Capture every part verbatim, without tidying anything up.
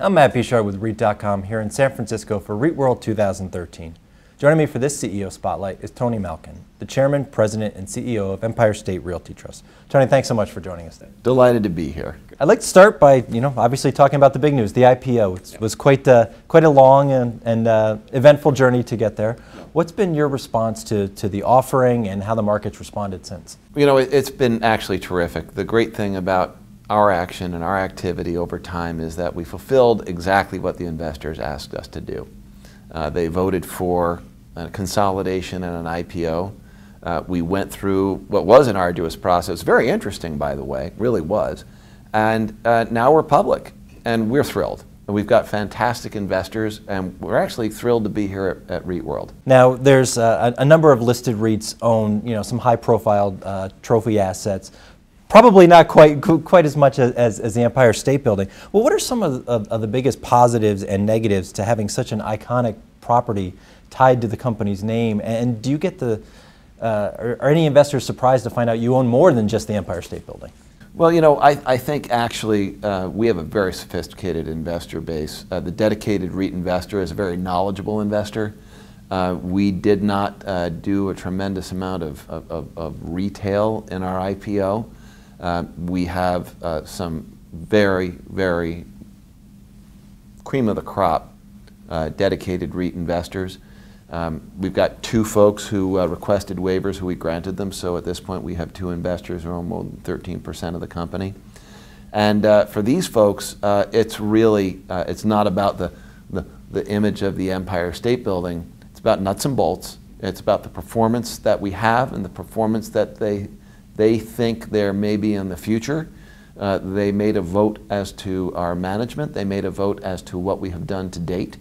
I'm Matt Fishard with REIT dot com here in San Francisco for REIT World twenty thirteen. Joining me for this C E O Spotlight is Tony Malkin, the Chairman, President, and C E O of Empire State Realty Trust. Tony, thanks so much for joining us today. Delighted to be here. I'd like to start by, you know, obviously talking about the big news, the I P O. It was quite, uh, quite a long and, and uh, eventful journey to get there. What's been your response to, to the offering and how the market's responded since? You know, it's been actually terrific. The great thing about our action and our activity over time is that we fulfilled exactly what the investors asked us to do. Uh, they voted for a consolidation and an I P O. Uh, we went through what was an arduous process, very interesting by the way, really was, and uh, now we're public and we're thrilled. And we've got fantastic investors, and we're actually thrilled to be here at, at REIT World. Now, there's uh, a number of listed REITs own, you know, some high-profile uh, trophy assets. Probably not quite quite as much as, as the Empire State Building. Well, what are some of, of, of the biggest positives and negatives to having such an iconic property tied to the company's name? And do you get the, uh, are, are any investors surprised to find out you own more than just the Empire State Building? Well, you know, I, I think actually uh, we have a very sophisticated investor base. Uh, the dedicated REIT investor is a very knowledgeable investor. Uh, we did not uh, do a tremendous amount of, of, of retail in our I P O. Uh, we have uh, some very, very cream of the crop uh, dedicated REIT investors. Um, we've got two folks who uh, requested waivers who we granted them, so at this point we have two investors who own more than thirteen percent of the company. And uh, for these folks, uh, it's really, uh, it's not about the, the, the image of the Empire State Building, it's about nuts and bolts. It's about the performance that we have and the performance that they They think there may be in the future. Uh, they made a vote as to our management. They made a vote as to what we have done to date.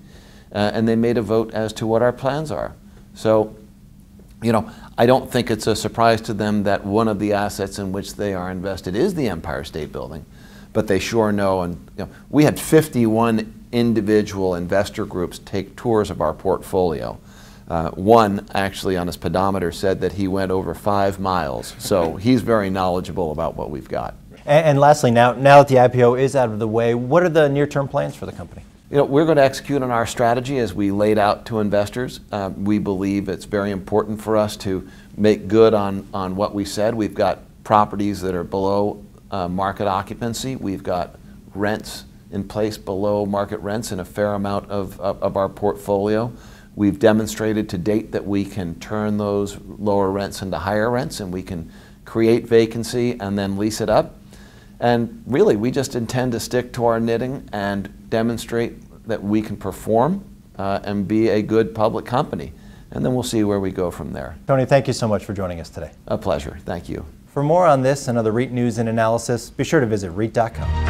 Uh, and they made a vote as to what our plans are. So, you know, I don't think it's a surprise to them that one of the assets in which they are invested is the Empire State Building. But they sure know, and you know, we had fifty-one individual investor groups take tours of our portfolio. Uh, one actually on his pedometer said that he went over five miles, so he's very knowledgeable about what we've got. And, and lastly, now, now that the I P O is out of the way, what are the near-term plans for the company? You know, we're going to execute on our strategy as we laid out to investors. Uh, we believe it's very important for us to make good on, on what we said. We've got properties that are below uh, market occupancy. We've got rents in place below market rents in a fair amount of, of, of our portfolio. We've demonstrated to date that we can turn those lower rents into higher rents, and we can create vacancy and then lease it up. And really, we just intend to stick to our knitting and demonstrate that we can perform uh, and be a good public company. And then we'll see where we go from there. Tony, thank you so much for joining us today. A pleasure. Thank you. For more on this and other REIT news and analysis, be sure to visit REIT dot com.